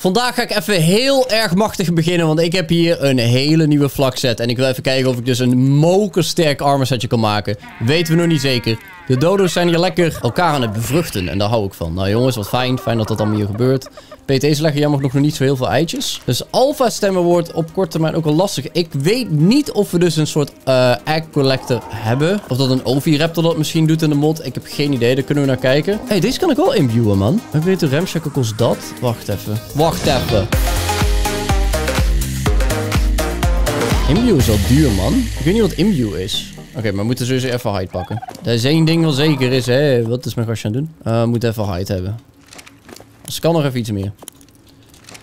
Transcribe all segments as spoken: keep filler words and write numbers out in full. Vandaag ga ik even heel erg machtig beginnen, want ik heb hier een hele nieuwe vlak set. En ik wil even kijken of ik dus een mokersterk armor setje kan maken. Weten we nog niet zeker. De dodo's zijn hier lekker elkaar aan het bevruchten en daar hou ik van. Nou jongens, wat fijn. Fijn dat dat allemaal hier gebeurt. P T's leggen jammer nog nog niet zo heel veel eitjes. Dus alpha stemmen wordt op korte termijn ook wel lastig. Ik weet niet of we dus een soort uh, egg collector hebben. Of dat een oviraptor dat misschien doet in de mod. Ik heb geen idee, daar kunnen we naar kijken. Hé, hey, deze kan ik wel imbuwen, man. Ik weet hoe ramshackle kost dat. Wacht even. Wacht even. Imbu is wel duur, man. Ik weet niet wat imbu is. Oké, okay, maar we moeten sowieso even hide pakken. Dat is één ding wat zeker is. Hé, wat is mijn gastje aan het doen? Uh, we moeten even hide hebben. Dus kan nog even iets meer.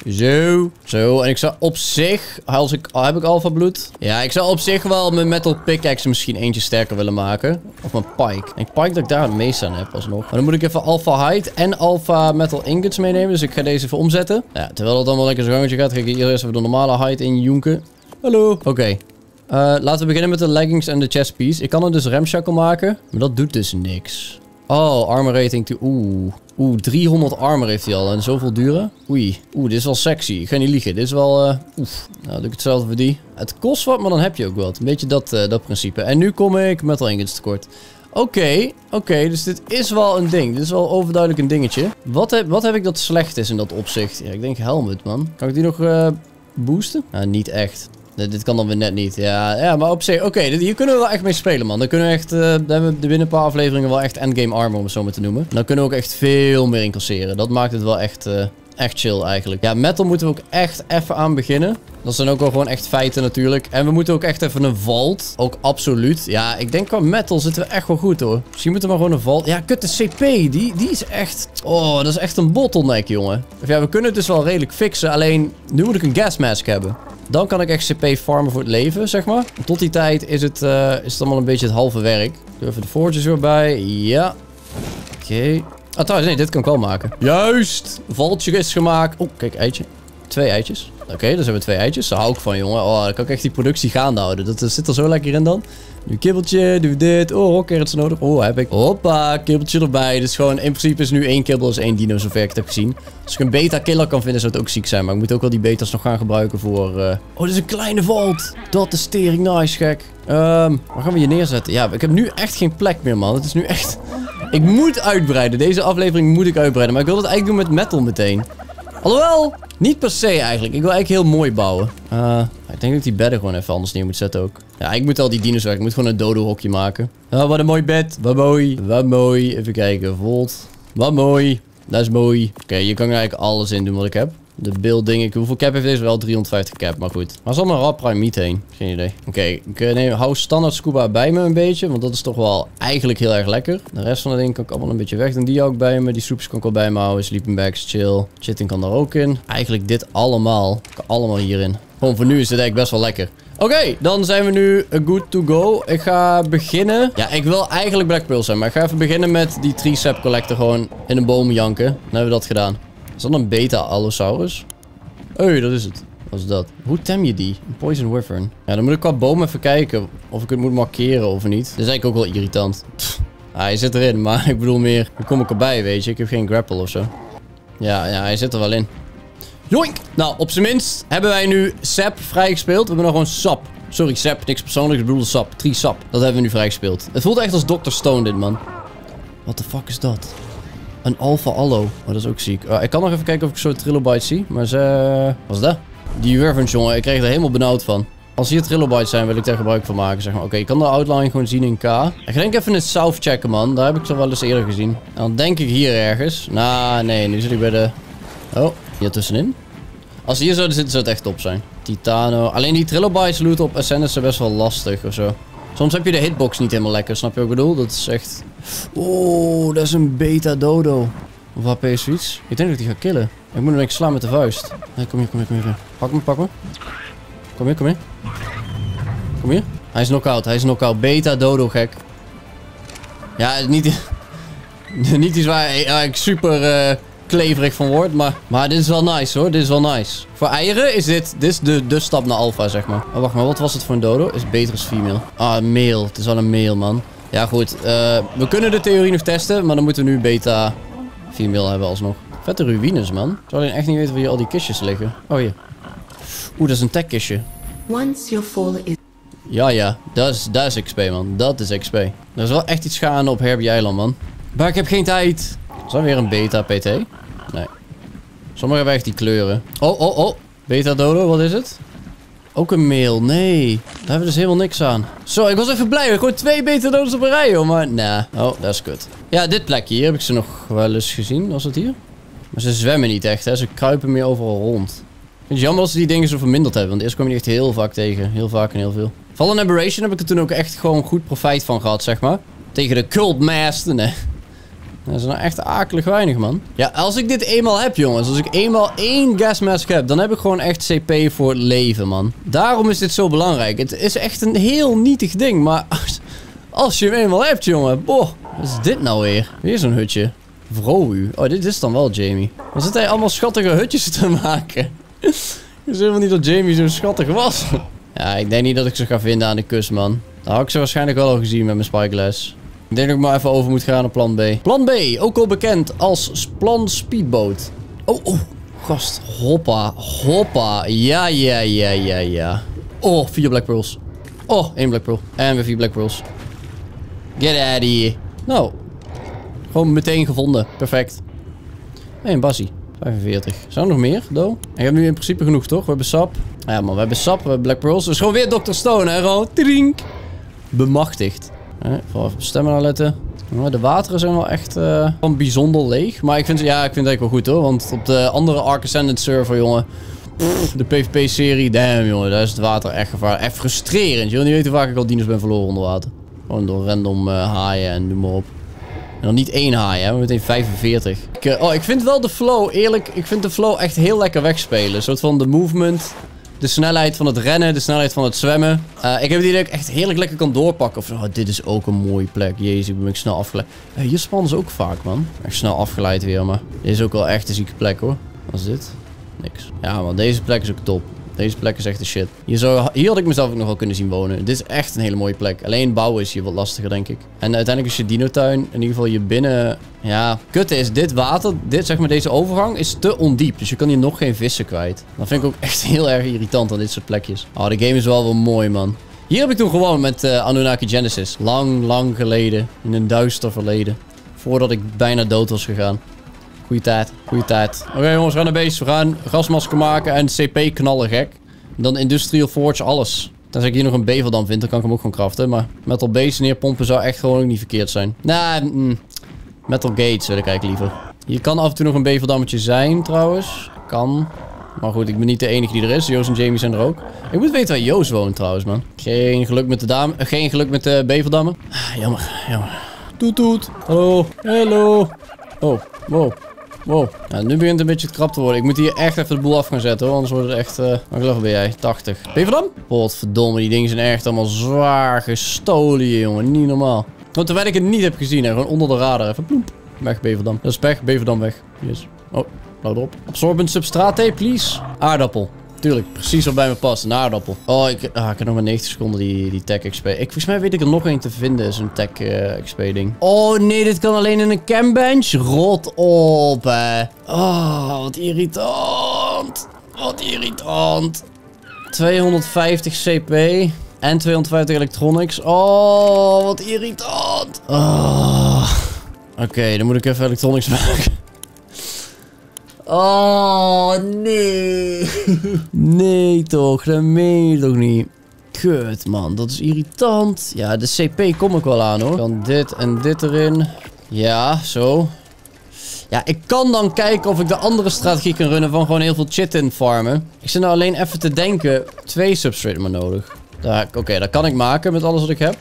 Zo. Zo. En ik zou op zich... Als ik, heb ik alpha bloed? Ja, ik zou op zich wel mijn metal pickaxe misschien eentje sterker willen maken. Of mijn pike. Ik pike dat ik daar het meest aan heb alsnog. Maar dan moet ik even alpha hide en alpha metal ingots meenemen. Dus ik ga deze even omzetten. Ja, terwijl dat dan wel lekker zo'n gangetje gaat, ga ik hier eerst even de normale hide in jonken. Hallo. Oké. Okay. Uh, laten we beginnen met de leggings en de chest piece. Ik kan er dus ramshackle maken. Maar dat doet dus niks. Oh, armor rating to... Oeh. Oeh, driehonderd armor heeft hij al. En zoveel duren. Oei. Oeh, dit is wel sexy. Ik ga niet liegen. Dit is wel... Uh, oef. Nou, doe ik hetzelfde voor die. Het kost wat, maar dan heb je ook wat. Een beetje dat, uh, dat principe. En nu kom ik metal ingots tekort. Oké. Okay, Oké, okay, dus dit is wel een ding. Dit is wel overduidelijk een dingetje. Wat heb, wat heb ik dat slecht is in dat opzicht? Ja, ik denk helmet, man. Kan ik die nog uh, boosten? Nou, niet echt. Nee, dit kan dan weer net niet. Ja, ja maar op zich... Oké, okay, hier kunnen we wel echt mee spelen, man. Dan kunnen we echt... Uh, dan hebben we binnen een paar afleveringen wel echt endgame armor, om het zo maar te noemen. Dan kunnen we ook echt veel meer incasseren. Dat maakt het wel echt... Uh... Echt chill eigenlijk. Ja, metal moeten we ook echt even aan beginnen. Dat zijn ook wel gewoon echt feiten natuurlijk. En we moeten ook echt even een vault. Ook absoluut. Ja, ik denk qua metal zitten we echt wel goed hoor. Misschien moeten we maar gewoon een vault. Ja, kut, de C P. Die, die is echt... Oh, dat is echt een bottleneck, jongen. Of ja, we kunnen het dus wel redelijk fixen. Alleen, nu moet ik een gas mask hebben. Dan kan ik echt C P farmen voor het leven, zeg maar. En tot die tijd is het, uh, is het allemaal een beetje het halve werk. Doe even de forges weer bij. Ja. Oké. Okay. Ah, trouwens, nee, dit kan ik wel maken. Juist! Valtje is gemaakt. Oeh, kijk, eitje. Twee eitjes. Oké, okay, dus hebben we twee eitjes. Daar hou ik van, jongen. Oh, dan kan ik echt die productie gaande houden. Dat, dat zit er zo lekker in dan. Nu kibbeltje, doe dit. Oh, carrots nodig. Oh, heb ik. Hoppa, kibbeltje erbij. Dus gewoon, in principe is nu één kibbel is één dino, zover ik het heb gezien. Als ik een beta-killer kan vinden, zou het ook ziek zijn. Maar ik moet ook wel die betas nog gaan gebruiken voor... Uh... Oh, dit is een kleine vault. Dat is tering nice, gek. Um, waar gaan we je neerzetten? Ja, ik heb nu echt geen plek meer, man. Het is nu echt... Ik moet uitbreiden. Deze aflevering moet ik uitbreiden. Maar ik wil dat eigenlijk doen met metal meteen. Alhoewel, niet per se eigenlijk. Ik wil eigenlijk heel mooi bouwen. Uh, ik denk dat ik die bedden gewoon even anders neer moet zetten ook. Ja, ik moet al die dino's weg. Ik moet gewoon een dodo-hokje maken. Oh, wat een mooi bed. Wat mooi. Wat mooi. Even kijken. Volt. Wat mooi. Dat is mooi. Oké, okay, je kan eigenlijk alles in doen wat ik heb. De building. Ik, hoeveel cap heeft deze? Wel driehonderdvijftig cap, maar goed. Maar zal mijn rap prime meat heen? Geen idee. Oké, okay, ik neem, hou standaard scuba bij me een beetje. Want dat is toch wel eigenlijk heel erg lekker. De rest van het ding kan ik allemaal een beetje weg. En die ook bij me. Die soeps kan ik wel bij me houden. Sleeping bags, chill. Chitting kan daar ook in. Eigenlijk dit allemaal. Kan allemaal hierin. Gewoon voor nu is dit eigenlijk best wel lekker. Oké, okay, dan zijn we nu good to go. Ik ga beginnen. Ja, ik wil eigenlijk Black Pearl zijn. Maar ik ga even beginnen met die tricep collector gewoon in een boom janken. Dan hebben we dat gedaan. Is dat een beta-allosaurus? Hé, hey, dat is het. Wat is dat? Hoe tem je die? Een poison wyvern. Ja, dan moet ik qua boom even kijken of ik het moet markeren of niet. Dat is eigenlijk ook wel irritant. Pff. Ah, hij zit erin, maar ik bedoel meer... Hoe kom ik erbij, weet je? Ik heb geen grapple of zo. Ja, ja, hij zit er wel in. Joink! Nou, op zijn minst hebben wij nu sap vrijgespeeld. We hebben nog gewoon sap. Sorry, sap. Niks persoonlijks. Ik bedoel sap. Drie sap. Dat hebben we nu vrijgespeeld. Het voelt echt als dokter Stone, dit, man. What the fuck is dat? Een alpha allo. Oh, dat is ook ziek. Uh, ik kan nog even kijken of ik zo'n trilobite zie. Maar ze... Wat is dat? Die wyverns, jongen. Ik kreeg er helemaal benauwd van. Als hier trilobites zijn, wil ik daar gebruik van maken, zeg maar. Oké, okay, ik kan de outline gewoon zien in K. Ik denk even het south checken, man. Daar heb ik ze wel eens eerder gezien. En dan denk ik hier ergens. Nou, nah, nee. Nu zit ik bij de... Oh, hier tussenin. Als ze hier zouden zitten, zou het echt top zijn. Titano. Alleen die trilobites loot op Ascendant zijn best wel lastig of zo. Soms heb je de hitbox niet helemaal lekker, snap je wat ik bedoel? Dat is echt... Oeh, dat is een beta dodo. Of H P is zoiets. Ik denk dat ik die ga killen. Ik moet hem echt slaan met de vuist. Nee, kom hier, kom hier, kom hier. Pak me, pak me. Kom hier, kom hier. Kom hier. Hij is knock-out, hij is knock-out. Beta dodo, gek. Ja, niet... niet iets waar ik super uh, kleverig van word, maar... Maar dit is wel nice, hoor. Dit is wel nice. Voor eieren is dit... Dit is de, de stap naar alpha, zeg maar. Oh, wacht maar. Wat was het voor een dodo? Is beter als female. Ah, een male. Het is wel een male, man. Ja, goed. Uh, we kunnen de theorie nog testen, maar dan moeten we nu beta female hebben alsnog. Vette ruïnes, man. Ik zou alleen echt niet weten waar hier al die kistjes liggen. Oh, hier. Oeh, dat is een tech kistje. Ja, ja. Dat is, dat is X P, man. Dat is X P. Er is wel echt iets gaande op Herbie Island, man. Maar ik heb geen tijd. Is dat weer een beta, P T? Nee. Sommigen hebben echt die kleuren. Oh, oh, oh. Beta Dodo, wat is het? Ook een mail. Nee. Daar hebben we dus helemaal niks aan. Zo, ik was even blij. We hebben gewoon twee beta dodo's op een rij, joh. Maar, nah. Oh, dat is kut. Ja, dit plekje hier heb ik ze nog wel eens gezien. Was het hier? Maar ze zwemmen niet echt, hè. Ze kruipen meer overal rond. Ik vind het jammer dat ze die dingen zo verminderd hebben. Want eerst kwam je die echt heel vaak tegen. Heel vaak en heel veel. Fallen Aberration heb ik er toen ook echt gewoon goed profijt van gehad, zeg maar. Tegen de Cult Master, nee. Dat is nou echt akelig weinig, man. Ja, als ik dit eenmaal heb, jongens. Als ik eenmaal één gas mask heb, dan heb ik gewoon echt C P voor het leven, man. Daarom is dit zo belangrijk. Het is echt een heel nietig ding, maar als, als je hem eenmaal hebt, jongen. Boah, wat is dit nou weer? Weer zo'n hutje. Vrouw. Oh, dit is dan wel Jamie. Dan zit hij allemaal schattige hutjes te maken. Ik wist helemaal niet dat Jamie zo schattig was. Ja, ik denk niet dat ik ze ga vinden aan de kust, man. Dat had ik ze waarschijnlijk wel al gezien met mijn spyglass. Ik denk dat ik maar even over moet gaan naar plan B. Plan B, ook al bekend als plan Speedboat. Oh, oh. Gast, hoppa, hoppa. Ja, ja, ja, ja, ja. Oh, vier Black Pearls. Oh, één Black Pearl. En weer vier Black Pearls. Get out of here. Nou. Gewoon meteen gevonden. Perfect. En een bassie. vijfenveertig. Zijn er nog meer, though? Ik heb nu in principe genoeg, toch? We hebben sap. Ja, man, we hebben sap, we hebben Black Pearls. Dus gewoon weer dokter Stone, hè, gewoon. Trink. Bemachtigd. Nee, vooral even op stemmen aan letten. De wateren zijn wel echt uh, van bijzonder leeg. Maar ik vind, ja, ik vind het eigenlijk wel goed, hoor. Want op de andere Ark Ascendant server, jongen. Pff, de PvP-serie. Damn, jongen. Daar is het water echt gevaarlijk. Echt frustrerend. Je wil niet weten hoe vaak ik al dieners ben verloren onder water. Gewoon door random uh, haaien en noem maar op. En dan niet één haai, hè. Maar meteen vijfenveertig. Ik, uh, oh, ik vind wel de flow, eerlijk. Ik vind de flow echt heel lekker wegspelen. Een soort van de movement. De snelheid van het rennen, de snelheid van het zwemmen. Uh, ik heb die dat ik echt heerlijk lekker kan doorpakken. Of, oh, dit is ook een mooie plek. Jezus, ik ben ik snel afgeleid. Hey, hier spannen ze ook vaak, man. Echt snel afgeleid weer, maar. Dit is ook wel echt een zieke plek, hoor. Wat is dit? Niks. Ja, man, deze plek is ook top. Deze plek is echt de shit. Hier, zou, hier had ik mezelf ook nog wel kunnen zien wonen. Dit is echt een hele mooie plek. Alleen bouwen is hier wat lastiger, denk ik. En uiteindelijk is je dinotuin. In ieder geval hier binnen... Ja, kutte is dit water. Dit, zeg maar, deze overgang is te ondiep. Dus je kan hier nog geen vissen kwijt. Dat vind ik ook echt heel erg irritant aan dit soort plekjes. Oh, de game is wel wel mooi, man. Hier heb ik toen gewoond met uh, Anunnaki Genesis. Lang, lang geleden. In een duister verleden. Voordat ik bijna dood was gegaan. Goeie tijd, goeie tijd. Oké, okay, jongens, we gaan naar beest. We gaan gasmasker maken en C P knallen, gek. Dan Industrial Forge, alles. Tenzij ik hier nog een beveldam vind, dan kan ik hem ook gewoon craften. Maar metal base neerpompen zou echt gewoon ook niet verkeerd zijn. Nee, nah, mm, metal gates wil ik eigenlijk liever. Hier kan af en toe nog een beveldammetje zijn, trouwens. Kan. Maar goed, ik ben niet de enige die er is. Joost en Jamie zijn er ook. Ik moet weten waar Joost woont, trouwens, man. Geen geluk met de dame. Geen geluk met de beveldammen. Ah, jammer, jammer. Toet, toet. Hallo, hallo. Oh, wow. Wow, nou, nu begint het een beetje krap te worden. Ik moet hier echt even de boel af gaan zetten, hoor. Anders wordt het echt... Uh... Wat level ben jij? tachtig. Beverdam? Potverdomme, die dingen zijn echt allemaal zwaar gestolen, jongen. Niet normaal. Want terwijl ik het niet heb gezien, hè. Gewoon onder de radar. Even ploep. Weg, Beverdam. Dat is pech. Beverdam weg. Yes. Oh, nou erop. Absorbent substraat, hey, please. Aardappel. Tuurlijk, precies wat bij me past. Een aardappel. Oh, ik, ah, ik heb nog maar negentig seconden die, die tech X P. Ik, volgens mij weet ik er nog één te vinden, zo'n tech uh, X P ding. Oh nee, dit kan alleen in een cambench. Rot op, hè. Oh, wat irritant. Wat irritant. tweehonderdvijftig C P. En tweehonderdvijftig electronics. Oh, wat irritant. Oh. Oké, okay, dan moet ik even electronics maken. Oh, nee. Nee, toch. Dat meen je toch niet. Kut, man. Dat is irritant. Ja, de C P kom ik wel aan, hoor. Dan dit en dit erin. Ja, zo. Ja, ik kan dan kijken of ik de andere strategie kan runnen van gewoon heel veel chitin farmen. Ik zit nou alleen even te denken. Twee substrate maar nodig. Oké, okay, dat kan ik maken met alles wat ik heb.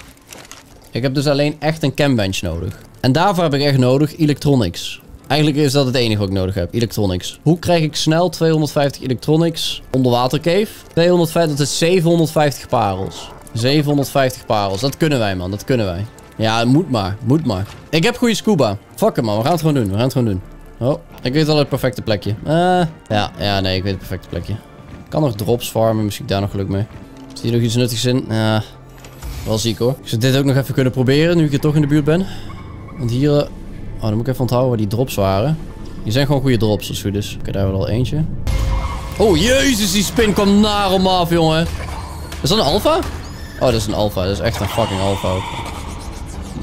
Ik heb dus alleen echt een cambench nodig. En daarvoor heb ik echt nodig electronics. Eigenlijk is dat het enige wat ik nodig heb. Electronics. Hoe krijg ik snel tweehonderdvijftig electronics? Onderwatercave. tweehonderdvijftig, dat is zevenhonderdvijftig parels. zevenhonderdvijftig parels. Dat kunnen wij, man. Dat kunnen wij. Ja, moet maar. Moet maar. Ik heb goede scuba. Fuck it, man. We gaan het gewoon doen. We gaan het gewoon doen. Oh, ik weet al het perfecte plekje. Uh, ja, ja, nee. Ik weet het perfecte plekje. Ik kan nog drops farmen. Misschien daar nog geluk mee. Zit hier nog iets nuttigs in? Ja. Uh, wel ziek, hoor. Ik zou dit ook nog even kunnen proberen, nu ik er toch in de buurt ben. Want hier... Uh... Oh, dan moet ik even onthouden waar die drops waren. Hier zijn gewoon goede drops als het goed is. Oké, okay, daar hebben we al eentje. Oh, jezus, die spin kwam naar om af, jongen. Is dat een alpha? Oh, dat is een alpha. Dat is echt een fucking alpha ook.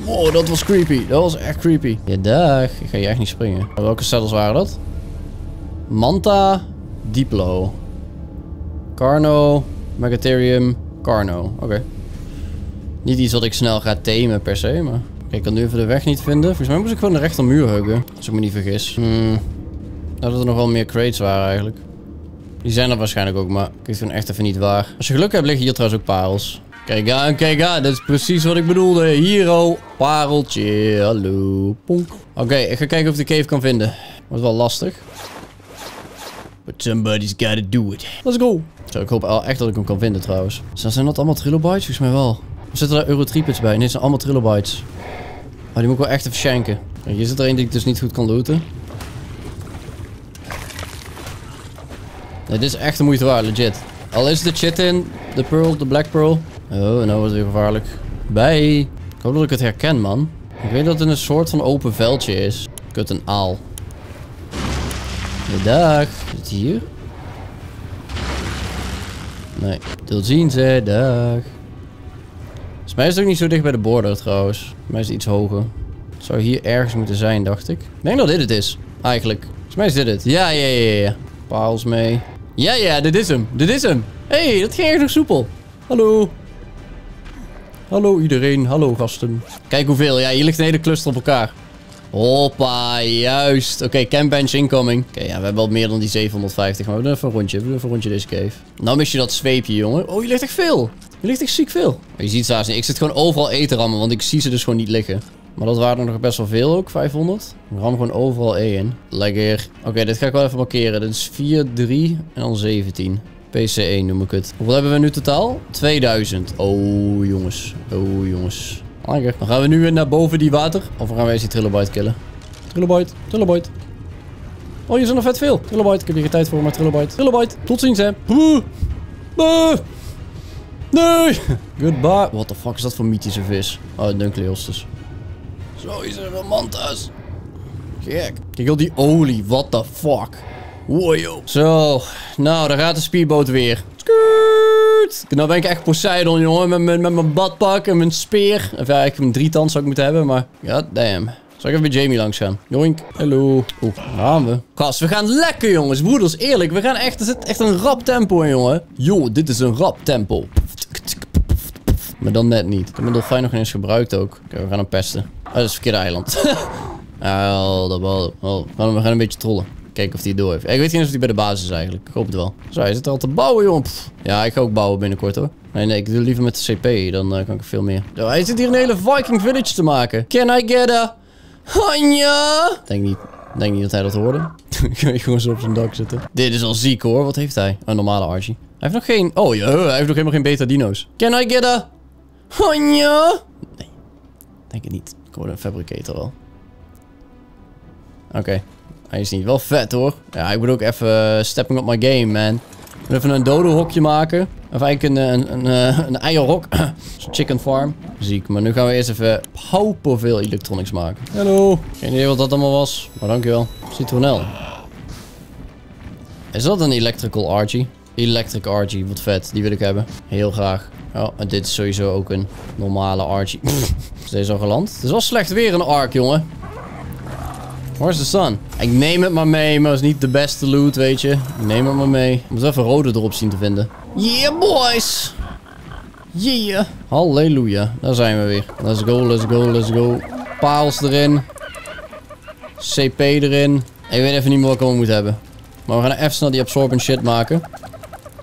Wow, dat was creepy. Dat was echt creepy. Ja, dag. Ik ga hier echt niet springen. Welke settles waren dat? Manta, Diplo, Carno, Megatherium, Carno. Oké. Okay. Niet iets wat ik snel ga tamen per se, maar... Ik kan nu even de weg niet vinden. Volgens mij moest ik gewoon de rechtermuur huggen. Als ik me niet vergis. Hmm. Nou, dat er nog wel meer crates waren eigenlijk. Die zijn er waarschijnlijk ook, maar ik weet gewoon echt even niet waar. Als je geluk hebt, liggen hier trouwens ook parels. Kijk aan, kijk aan. Dit is precies wat ik bedoelde. Hero, pareltje. Hallo. Ponk. Oké, okay, ik ga kijken of ik de cave kan vinden. Wordt wel lastig. But somebody's gotta do it. Let's go. Zo, ik hoop echt dat ik hem kan vinden trouwens. Zijn dat allemaal trilobites? Volgens mij wel. Of zitten daar Eurotripids bij? Nee, het zijn allemaal trilobites. Oh, die moet ik wel echt even shanken. Kijk, hier zit er één die ik dus niet goed kan looten. Nee, dit is echt de moeite waard, legit. Al is de shit in, de pearl, de black pearl. Oh, nou wordt het weer gevaarlijk. Bye. Ik hoop dat ik het herken, man. Ik weet dat het een soort van open veldje is. Kut, een aal. Dag. Is het hier? Nee. Tot ziens, hè. Dag. Dus mij is het ook niet zo dicht bij de border, trouwens. Mij is het iets hoger. Het zou hier ergens moeten zijn, dacht ik. Ik denk dat dit het is, eigenlijk. Dus mij is dit het. Ja, ja, ja, ja. Paals mee. Ja, ja, dit is hem. Dit is hem. Hé, hey, dat ging echt nog soepel. Hallo. Hallo iedereen. Hallo gasten. Kijk hoeveel. Ja, hier ligt een hele cluster op elkaar. Hoppa, juist. Oké, okay, campbench incoming. Oké, okay, ja, we hebben wel meer dan die zevenhonderdvijftig. Maar we doen even een rondje. We doen even een rondje deze cave. Nou mis je dat zweepje, jongen. Oh, hier ligt echt veel. Hier ligt echt ziek veel. Je ziet ze haast niet. Ik zit gewoon overal eten rammen, want ik zie ze dus gewoon niet liggen. Maar dat waren er nog best wel veel ook, vijfhonderd. Ik ram gewoon overal één in. Lekker. Oké, okay, dit ga ik wel even markeren. Dit is vier, drie en dan zeventien. P C één noem ik het. Hoeveel hebben we nu totaal? tweeduizend. Oh, jongens. Oh, jongens. Lekker. Dan gaan we nu weer naar boven die water. Of gaan we eens die trilobite killen? Trilobite, trilobite. Oh, hier zijn nog vet veel. Trilobite, ik heb hier geen tijd voor, maar trilobite. Trilobite, tot ziens, hè. Boe. Boe. Nee. Goodbye. What the fuck is dat voor mythische vis? Oh, Dunkleos dus. Zo is er wel mantas. Gek. Kijk al die olie. What the fuck. Wojo. Zo. Nou, daar gaat de speedboot weer. Scoot. Nou ben ik echt Poseidon, jongen. Met, met, met mijn badpak en mijn speer. Of ja, ik heb een drietand zou ik moeten hebben, maar... God damn. Zal ik even bij Jamie langs gaan? Joink. Hallo. Oeh, daar gaan we. Gast, we gaan lekker, jongens. Broeders, eerlijk. We gaan echt... Er zit echt een rap tempo in, jongen. Yo, dit is een rap tempo. Maar dan net niet. Ik heb mijn dolfijn nog eens gebruikt ook. Oké, okay, we gaan hem pesten. Oh, dat is het verkeerde eiland. oh, dat wel. Oh. We gaan hem een beetje trollen. Kijken of hij door heeft. Ik weet niet eens of hij bij de basis is eigenlijk. Ik hoop het wel. Zo, hij zit er al te bouwen, jongen. Ja, ik ga ook bouwen binnenkort, hoor. Nee, nee, ik doe liever met de C P. Dan uh, kan ik veel meer. Oh, hij zit hier een hele Viking village te maken. Can I get a... Hanja? Denk niet. Denk niet dat hij dat hoorde. Ik weet gewoon zo op zijn dak zitten. Dit is al ziek, hoor. Wat heeft hij? Een normale Archie. Hij heeft nog geen... Oh, ja, hij heeft nog helemaal geen beta-dino's. Can I get a... Hanja? Nee. Denk het niet. Ik hoor een fabricator al. Oké. Okay. Hij is niet wel vet, hoor. Ja, ik moet ook even uh, stepping up my game, man. Ik moet even een dodo-hokje maken. Of eigenlijk een, een, een, een, een eierhok. Chicken farm. Ziek. Maar nu gaan we eerst even pauperveel electronics maken. Hallo. Geen idee wat dat allemaal was. Maar dankjewel. Citronel. Is dat een electrical Archie? Electric Archie. Wat vet. Die wil ik hebben. Heel graag. Oh, en dit is sowieso ook een normale Archie. Is deze al geland? Het is wel slecht weer een Ark, jongen. Where's the sun? Ik neem het maar mee, maar het is niet de beste loot, weet je. Ik neem het maar mee. Ik moet even rode erop zien te vinden. Yeah, boys! Yeah! Halleluja. Daar zijn we weer. Let's go, let's go, let's go. Paals erin. C P erin. Ik weet even niet meer wat ik allemaal moet hebben. Maar we gaan even snel die absorbent shit maken.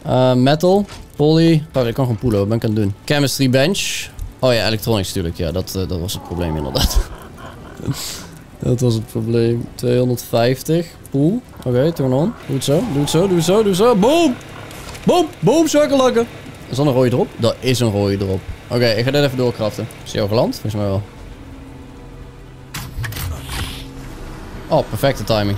Uh, metal. Poly. Oh, ik kan gewoon poelen. Wat ben ik aan het doen? Chemistry bench. Oh ja, electronics natuurlijk. Ja, dat, uh, dat was het probleem inderdaad. Dat was het probleem. tweehonderdvijftig. Pool. Oké, okay, turn on. Doe het zo. Doe het zo. Doe het zo. Doe het zo. Boom. Boom. Boom. Suikerlakken. Is dat een rode drop? Dat is een rode drop. Oké, okay, ik ga dit even doorkraften. Is die al geland? Volgens mij wel. Oh, perfecte timing.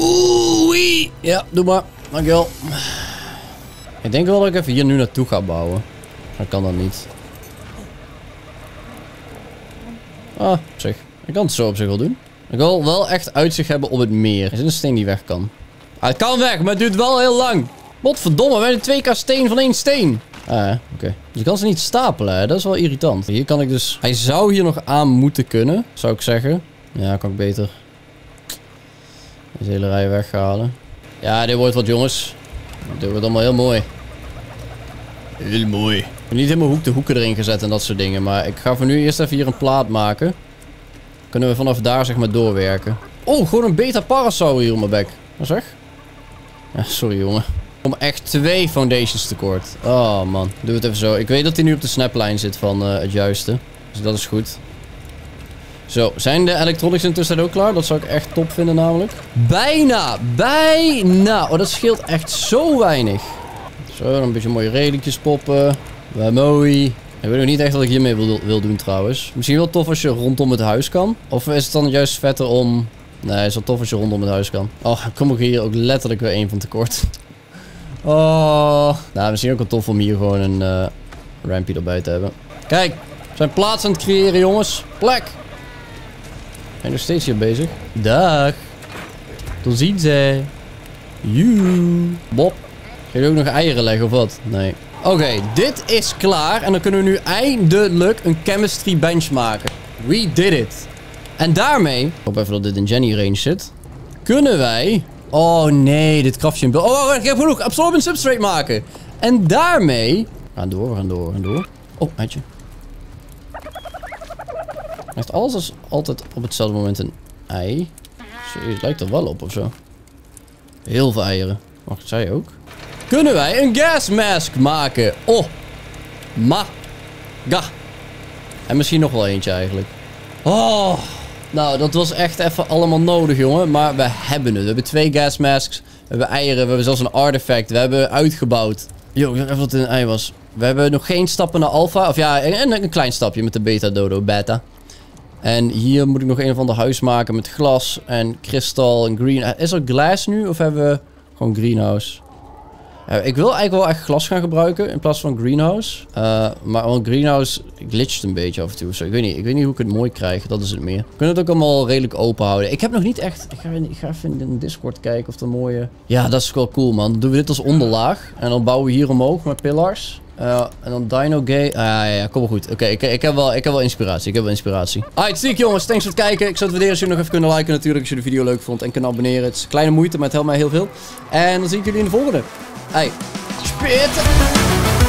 Oei. Ja, doe maar. Dankjewel. Ik denk wel dat ik even hier nu naartoe ga bouwen. Maar kan dat niet. Ah, op zich. Ik kan het zo op zich wel doen. Ik wil wel echt uitzicht hebben op het meer. Er is een steen die weg kan. Ah, het kan weg, maar het duurt wel heel lang. Godverdomme, we hebben twee k steen van één steen. Ah, oké. Okay. Dus ik kan ze niet stapelen, hè? Dat is wel irritant. Hier kan ik dus... Hij zou hier nog aan moeten kunnen, zou ik zeggen. Ja, kan ik beter... deze hele rij weghalen. Ja, dit wordt wat, jongens. Dit wordt allemaal heel mooi. Heel mooi. Ik heb niet helemaal hoek de hoeken erin gezet en dat soort dingen. Maar ik ga voor nu eerst even hier een plaat maken. Kunnen we vanaf daar zeg maar doorwerken. Oh, gewoon een beta parasaur hier op mijn bek. Wat zeg? Ja, sorry jongen. Ik kom echt twee foundations tekort. Oh man. Doe het even zo. Ik weet dat hij nu op de snaplijn zit van uh, het juiste. Dus dat is goed. Zo, zijn de electronics intussen ook klaar? Dat zou ik echt top vinden namelijk. Bijna, bijna. Oh, dat scheelt echt zo weinig. Zo, dan een beetje mooie redentjes poppen. Waar mooi. Ik weet nog niet echt wat ik hiermee wil, wil doen trouwens. Misschien wel tof als je rondom het huis kan. Of is het dan juist vetter om... Nee, het is wel tof als je rondom het huis kan. Oh, dan kom ik hier ook letterlijk weer één van tekort. Oh. Nou, misschien ook wel tof om hier gewoon een uh, rampje erbij te hebben. Kijk, we zijn plaats aan het creëren jongens. Plek. Ik ben nog steeds hier bezig. Dag. Tot ziens, hè. Joe. Bob. Ga je ook nog eieren leggen of wat? Nee. Oké, okay, dit is klaar. En dan kunnen we nu eindelijk een chemistry bench maken. We did it. En daarmee... Ik hoop even dat dit in Jenny range zit. Kunnen wij... Oh nee, dit kraftje in beeld. Oh, ik heb genoeg. Absorbent substrate maken. En daarmee... We gaan door, we gaan door, we gaan door. Oh, uitje. Echt alles is altijd op hetzelfde moment een ei. Jeez, het lijkt er wel op of zo. Heel veel eieren. Mag zij ook? Kunnen wij een gas mask maken? Oh. Ma. Ga. En misschien nog wel eentje eigenlijk. Oh. Nou, dat was echt even allemaal nodig, jongen. Maar we hebben het. We hebben twee gas masks. We hebben eieren. We hebben zelfs een artefact. We hebben uitgebouwd. Yo, ik dacht even dat het een ei was. We hebben nog geen stappen naar alpha. Of ja, een, een klein stapje met de beta dodo. Beta. En hier moet ik nog een of ander huis maken met glas en kristal en green. Is er glass nu of hebben we gewoon greenhouse? Ja, ik wil eigenlijk wel echt glas gaan gebruiken in plaats van greenhouse. Uh, maar want greenhouse glitcht een beetje af en toe. Zo, ik weet niet, ik weet niet hoe ik het mooi krijg. Dat is het meer. We kunnen het ook allemaal redelijk open houden. Ik heb nog niet echt... Ik ga, ik ga even in Discord kijken of er mooie... Ja, dat is wel cool, man. Dan doen we dit als onderlaag. En dan bouwen we hier omhoog met pillars. Uh, en dan Dino Gay. Ah ja, ja, kom maar goed. Oké, okay, ik, ik, ik heb wel inspiratie. Ik heb wel inspiratie. Alright, zie ik jongens. Thanks voor het kijken. Ik zou het waarderen als jullie nog even kunnen liken natuurlijk. Als je de video leuk vond en kunnen abonneren. Het is kleine moeite, maar het helpt mij heel veel. En dan zie ik jullie in de volgende. Hey, spit!